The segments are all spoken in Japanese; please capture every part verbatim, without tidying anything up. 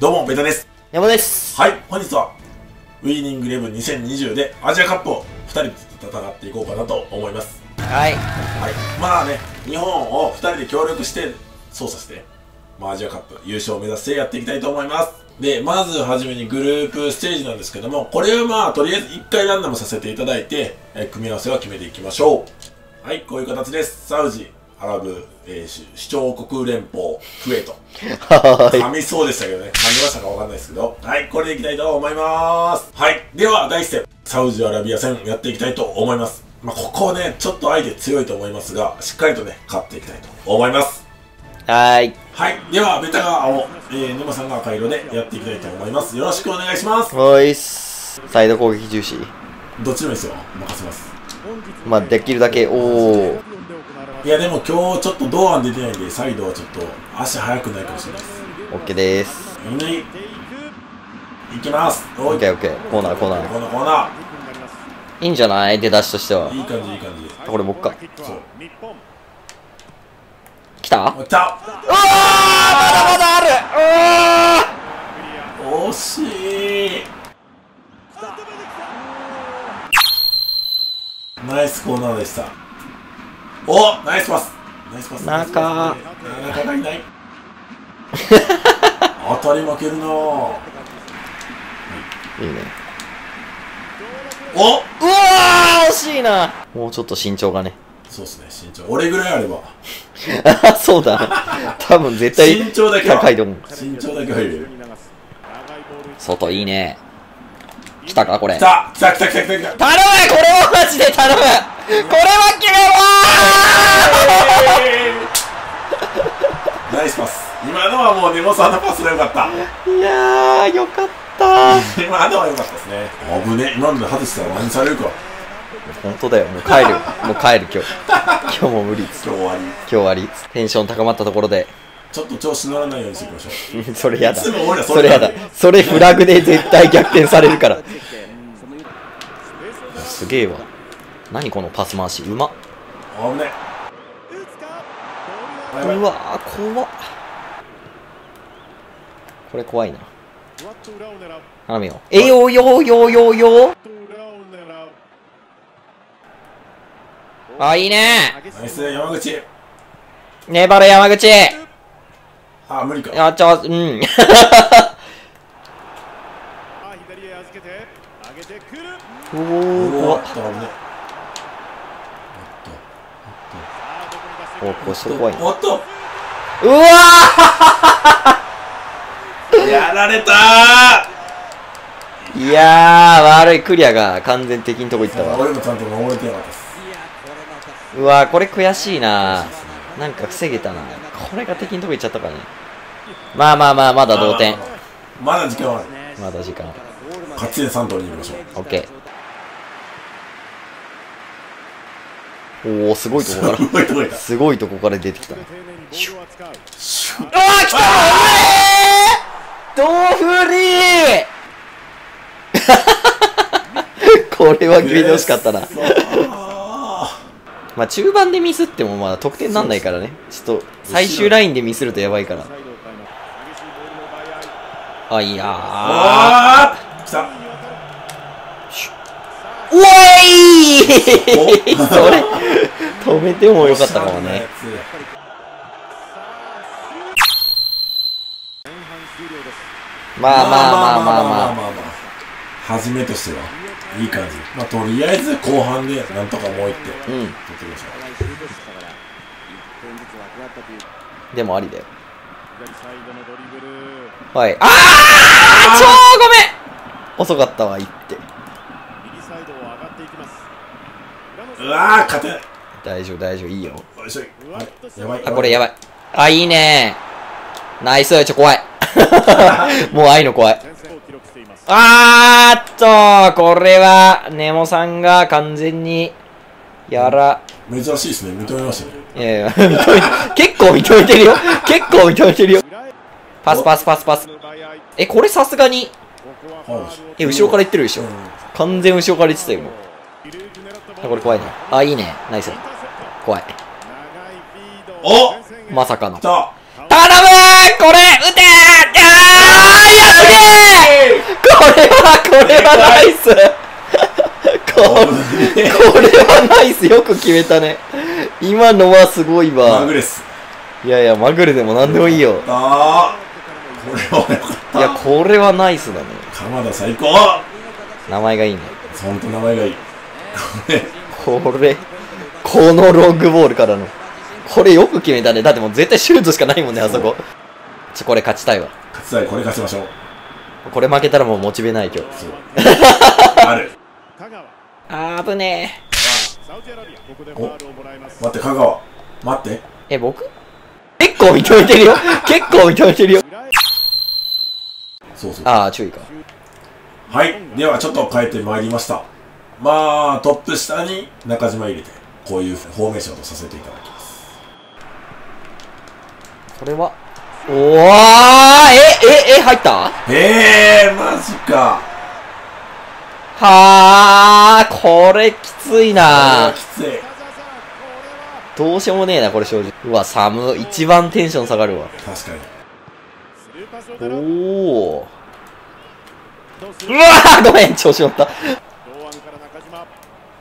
どうも、ベタです。山田です。はい、本日は、ウィーニングイレブンにせんにじゅうでアジアカップをふたりで戦っていこうかなと思います。はい。はい。まあね、日本をふたりで協力して操作して、まあ、アジアカップ優勝を目指してやっていきたいと思います。で、まずはじめにグループステージなんですけども、これをまあ、とりあえずいっかいランダムさせていただいて、え組み合わせは決めていきましょう。はい、こういう形です。サウジ、アラブ、えー、主張国連邦、クウェート。噛みそうでしたけどね。噛みましたかわかんないですけど。はい、これでいきたいと思います。はい、ではだいいち戦、サウジアラビア戦やっていきたいと思います。まあ、ここね、ちょっと相手強いと思いますが、しっかりとね、勝っていきたいと思います。はい。はい、では、ベタが青、えー、沼さんが赤色でやっていきたいと思います。よろしくお願いします。おいっす。サイド攻撃重視。どっちでもいいですよ。任せます。まあ、できるだけ、おー。いやでも今日ちょっと堂安出てないんでサイドはちょっと足速くないかもしれないです。オッケーです。いきます。オッケーオッケー。コーナーコーナーコーナーコーナー。いいんじゃない？出だしとしては。いい感じいい感じ。これ僕か。そう。来た来た。うわー、まだまだある。うわー、惜しい。ナイスコーナーでした。お、ナイスパス。ナイスパス。中がいない。当たり負けるな。いいね。お、うわー、惜しいな。もうちょっと身長がね。そうですね、身長。俺ぐらいあれば。あ、そうだ。多分絶対身長だけは高いと思う。身長だけは言える。外いいね。来たかこれ。来た来た来た来た来た。頼む、これはマジで頼む。これは決めろー。ナイスパス。今のはもう根本さんのパスが良かった。いやー、よかったー。今のは良かったですね。危ね、今ので外したら何されるか。本当だよ、もう帰る、もう帰る今日。今日も無理。今日終わり。今日終わり。テンション高まったところで。ちょっと調子乗らないようにしていきましょう。それやだ。それやだ。それフラグで絶対逆転されるから。すげえわ。何このパス回し、うまっ。危ね。うわー、怖っ。これ怖いな。頼むよ。えよよよよよ。あ、いいね。ナイス、山口。粘れ、山口。あ、無理か。あ、ちょ、うん。おお、あった、ね。おっと、おっと。お、すごい。おっと。うわー。やられたー。いやー、悪いクリアが完全的にとこ行ったわ。俺もちゃんと守れてなかったです。うわー、これ悔しいな。なんか防げたな。これが敵のとこ行っちゃったからね。まあまあまあ、まだ同点。まだ時間はある。まだ時間。勝ちでさん頭にいきましょう。オッケー。おお、すごいとこから。すごいとこから出てきた。ああ、来た。ドフリー。これは決めてほしかったな。まあ中盤でミスってもまだ得点なんないからね。ちょっと最終ラインでミスるとやばいから。あ、いやー。あー、来た。うえいー。それ止めてもよかったかもね。まあまあまあまあまあまあまあ。初めとしてはいい感じ。まあとりあえず後半でなんとかもう一手、うん、取ってみましょう。でもありだよ。はい。ああ、超ごめん。遅かったわ、一手。うわあ、勝てない。大丈夫大丈夫、いいよ。やばい。あ、これやばい。あ、いいね。ナイス。ちょ、怖い。もうああいうの怖い。あーっと、これはネモさんが完全にやら。珍しいですね、認めましたね。いやいや、認め結構認めてるよ。結構認めてるよ。パスパスパスパス。え、これさすがに。え、後ろからいってるでしょ。完全後ろからいってたよ、もう。あ、これ怖いね。あ、いいね。ナイス。怖い。お、まさかの。頼むー、これ打てー。あー、はこれはナイスこれはナイス、よく決めたね。今のはすごいわ。マグレス。いやいや、マグレでもなんでもいいよ。ああ、これはよかった。いや、これはナイスだね。鎌田最高。名前がいいね。ほんと名前がいい。これ、これ、このロングボールからの。これよく決めたね。だってもう絶対シュートしかないもんね、あそこ。ちょ、これ勝ちたいわ。勝ちたい、これ勝ちましょう。これ負けたらもうモチベない今日。ある。あぶねえ。お、待って香川。待って。え、僕？結構認めてるよ。結構認めてるよ。そうそう。ああ、注意か。はい。ではちょっと変えてまいりました。まあトップ下に中島入れて、こういうフォーメーションとさせていただきます。これは。おー、え、え、え、入った？ええー、マジか。はー、これきついな。きつい。どうしようもねえな、これ正直。うわ、寒い。一番テンション下がるわ。確かに。おー。うわー、ごめん、調子乗った。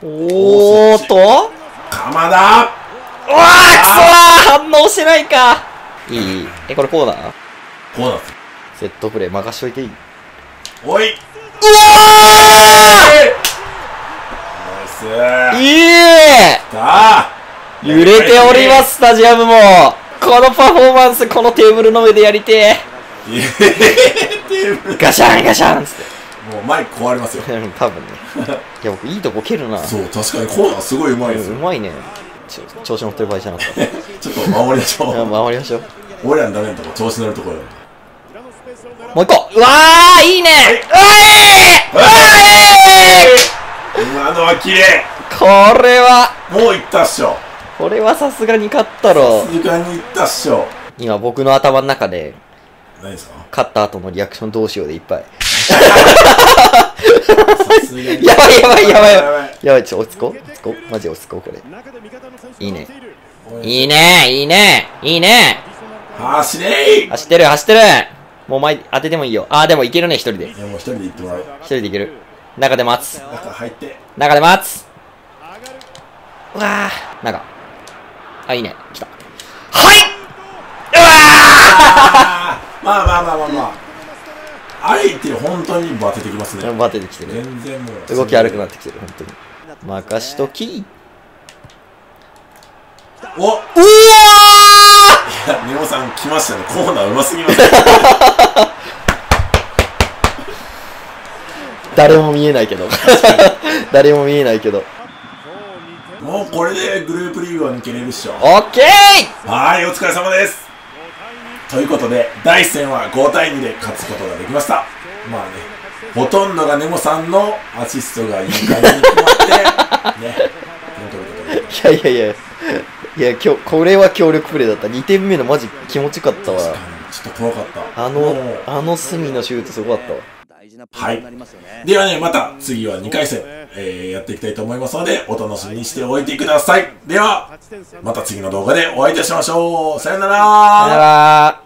おーっと？鎌田！うわー、くそー！反応してないか。いいえ、これコーナーコーナーセットプレー任しといていい。おいうわー、ナイス。いいさあ揺れております、スタジアムも。このパフォーマンス、このテーブルの上でやりてー。ガシャンガシャンっつってもう前壊れますよ多分ね。いや、僕いいとこ蹴るな。そう、確かにコーナーすごいうまいですよ。うまいね。ちょ調子乗ってる場合じゃなかったちょっと守りましょう守りましょう。俺らのダメなとこ、調子乗るところ。もう一個。うわー、いいね。うわー、今のは綺麗。これはもういったっしょ。これはさすがに勝ったろ。さすがにいったっしょ。今僕の頭の中で何ですか、勝った後のリアクションどうしようでいっぱい。やばいやばいやばいやばいやばい。ちょっと落ち着こう、落ち着こう、マジ落ち着こう。これいいね、いいね、いいね、いいね。走れ、走ってる、走ってる。もう前当ててもいいよ。ああ、でもいけるね、一人で。いや、もう一人で行ってもらう。一人でいける。中で待つ、中入って、中で待つ。うわあ、中、あ、いいね、来た。はい、うわあ、まあまあまあまあまあ、相手本当にバテてきますね。バテてきてる。全然もう動き悪くなってきてる、本当に。任しとき。お、うわー。いや、ネオさん来ましたね。コーナーうますぎますね。誰も見えないけど。誰も見えないけど。もうこれでグループリーグは抜けれるっしょ。オッケー。はい、お疲れ様です。ということで、第一戦はごたいにで勝つことができました。まあね、ほとんどがネモさんのアシストがいい感じに決まって、ね、いやいやいや、いや、今日、これは強力プレーだった。にてんめのマジ気持ちよかったわ。確かに、ちょっと怖かった。あの、あの隅のシュートすごかったわ。はい。ではね、また次はにかいせん、えー、やっていきたいと思いますので、お楽しみにしておいてください。では、また次の動画でお会いいたしましょう。さよなら。さよなら。